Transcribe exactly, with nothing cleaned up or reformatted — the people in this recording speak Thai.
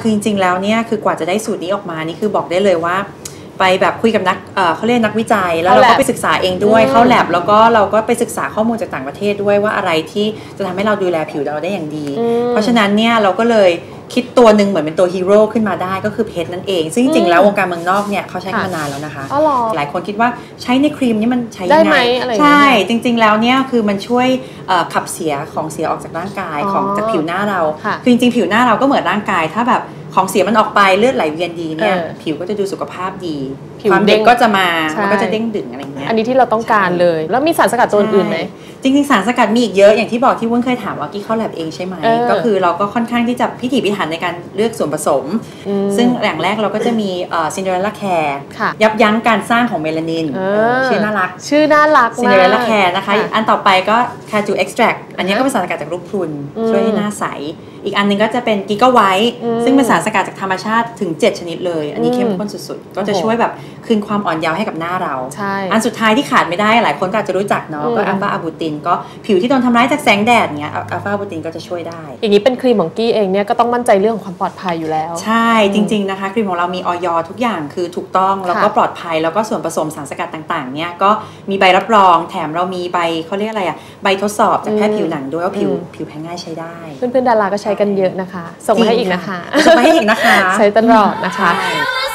คือจริงๆแล้วเนี่ยคือกว่าจะได้สูตรนี้ออกมานี่คือบอกได้เลยว่าไปแบบคุยกับนัก เอ่อ เขาเรียกนักวิจัยแล้วเราก็ไปศึกษาเองด้วยเข้าแลบแล้วก็เราก็ไปศึกษาข้อมูลจากต่างประเทศด้วยว่าอะไรที่จะทำให้เราดูแลผิวเราได้อย่างดีเพราะฉะนั้นเนี่ยเราก็เลยคิดตัวหนึ่งเหมือนเป็นตัวฮีโร่ขึ้นมาได้ก็คือเพชรนั่นเองซึ่งจริงๆแล้ววงการเมืองนอกเนี่ยเขาใช้มานานแล้วนะคะหลายคนคิดว่าใช้ในครีมนี่มันใช้ได้ไหมใช่จริงๆแล้วเนี่ยคือมันช่วยขับเสียของเสียออกจากร่างกายของจากผิวหน้าเราคือจริงๆผิวหน้าเราก็เหมือนร่างกายถ้าแบบของเสียมันออกไปเลือดไหลเวียนดีเนี่ยผิวก็จะดูสุขภาพดีความเด้งก็จะมามันก็จะเด้งดึงอะไรเงี้ยอันนี้ที่เราต้องการเลยแล้วมีสารสกัดตัวอื่นไหมจริงๆสารสกัดมีอีกเยอะอย่างที่บอกที่วุ้นเคยถามว่ากี้เข้าแลบเองใช่ไหมก็คือเราก็ค่อนข้างที่จะพิถีพิถันในการเลือกส่วนผสมซึ่งอย่างแรกเราก็จะมีซินเดอเรลล่าแคร์ยับยั้งการสร้างของเมลานินชื่อน่ารักชื่อน่ารักซินเดอเรลล่าแคร์นะคะอันต่อไปก็คาจูเอ็กซ์แทรกอันนี้ก็เป็นสารสกัดจากลูกพรุนช่วยให้หน้าใสอีกอันนึงก็จะเป็นกิกะไวท์ซึ่งเป็นสารสกัดจากธรรมชาติถึงเจ็ดชนิดเลยอันนี้เข้มข้นสุดๆก็จะช่วยแบบคืนความอ่อนเยาว์ให้กับหน้าเราอันสุดท้ายที่ขาดไม่ได้หลายคนก็อาจจะรู้จักเนาะก็ Alpha Arbutin ก็ผิวที่โดนทำร้ายจากแสงแดดเนี้ย Alpha Arbutin ก็จะช่วยได้อย่างนี้เป็นครีมของกี้เองเนี่ยก็ต้องมั่นใจเรื่องความปลอดภัยอยู่แล้วใช่จริงๆนะคะครีมของเรามีออยทุกอย่างคือถูกต้องแล้วก็ปลอดภัยแล้วก็ส่วนผสมสารสกัดต่างๆเนี่ยก็มีใบรับรองแถมเรามีใบเขาเรียกอะไรอะใบทดสอบจากแพทย์ผิวหนังด้วยว่าผิวผิวแพ้ง่ายใช้ได้เพื่อนๆดาราก็ใช้กันเยอะนะคะส่งมาให้อีกนะคะส่งมาให้อีกนะคะใช้ตลอดนะคะ